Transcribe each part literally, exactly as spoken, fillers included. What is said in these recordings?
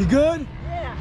You good? Yeah.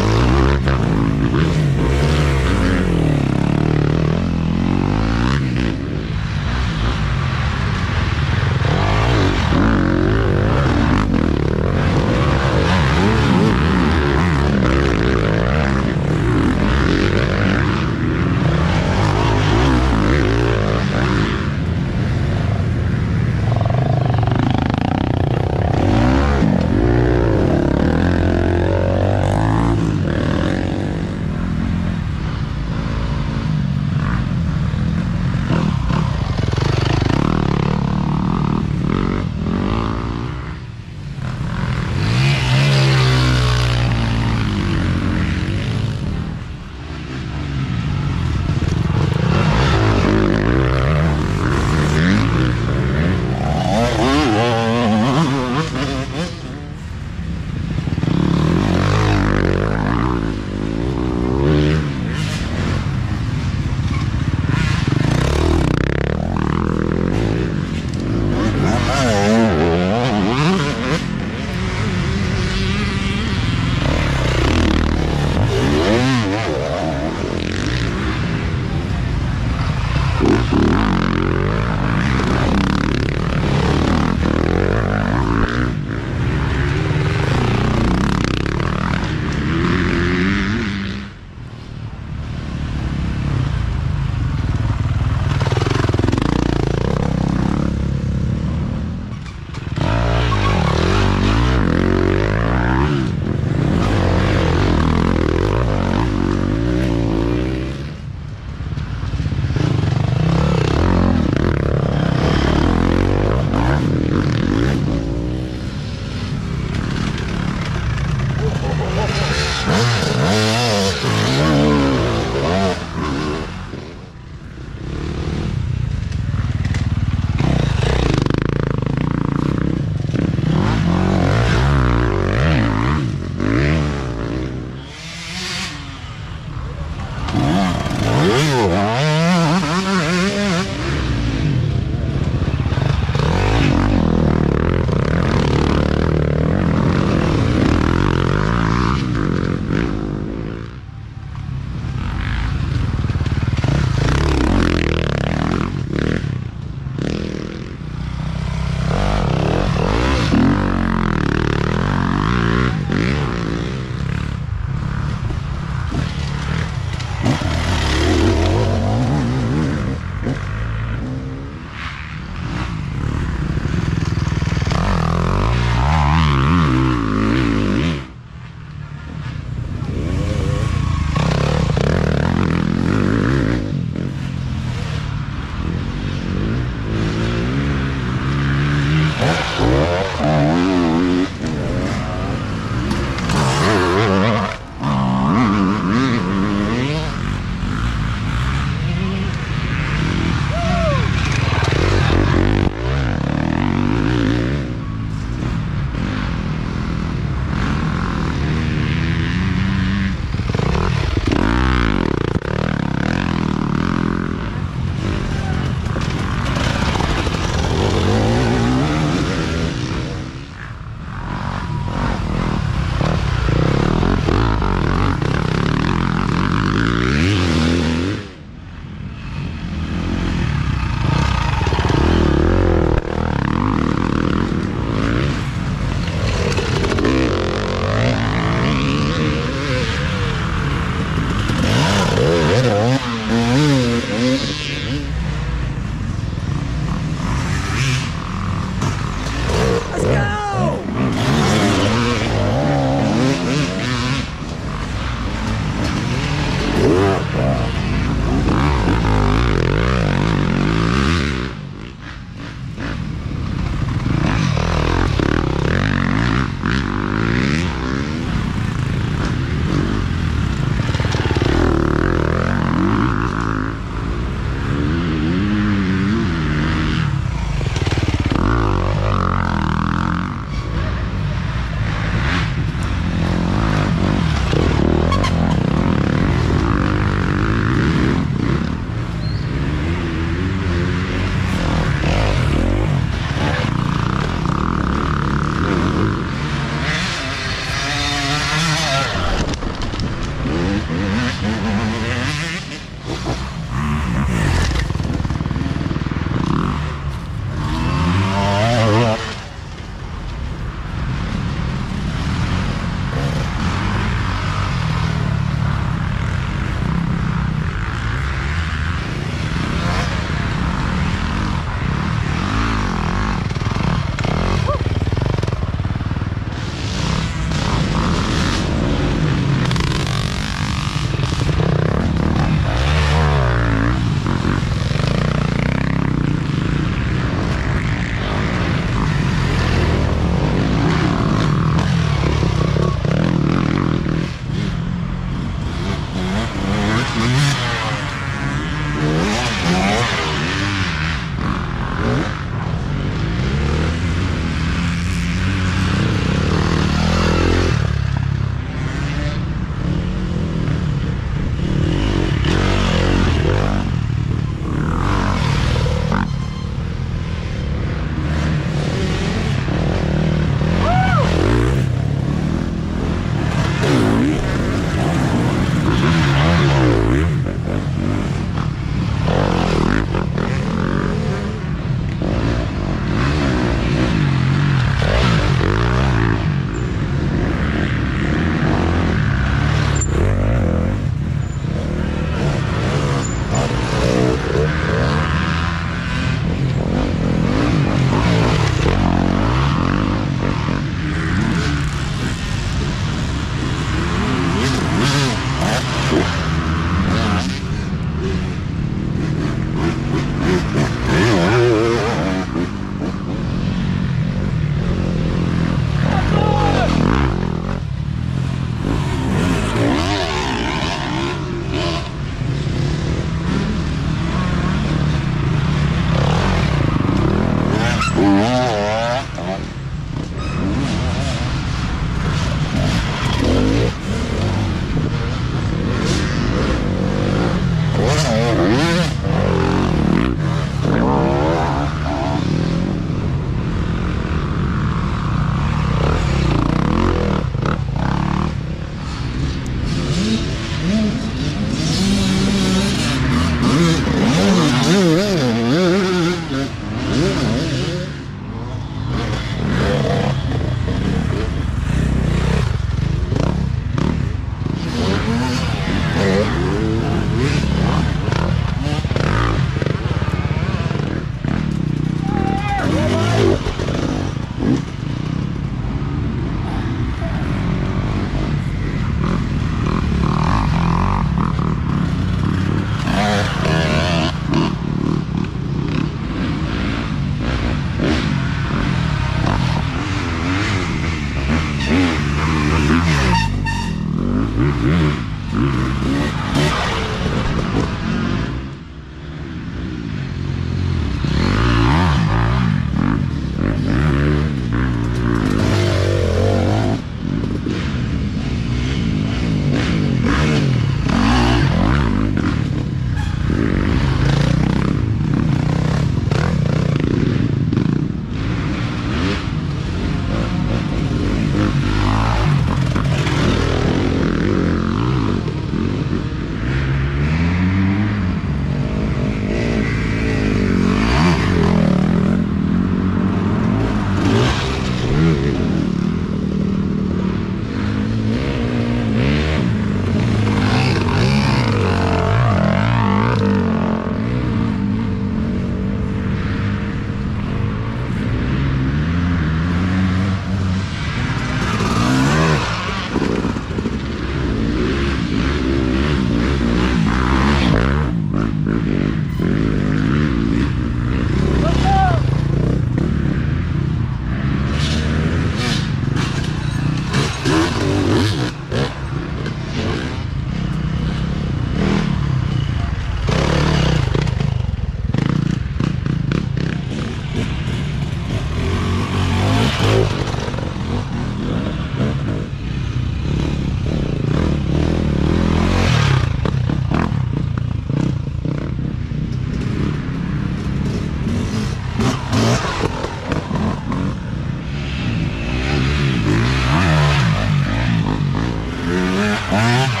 All right.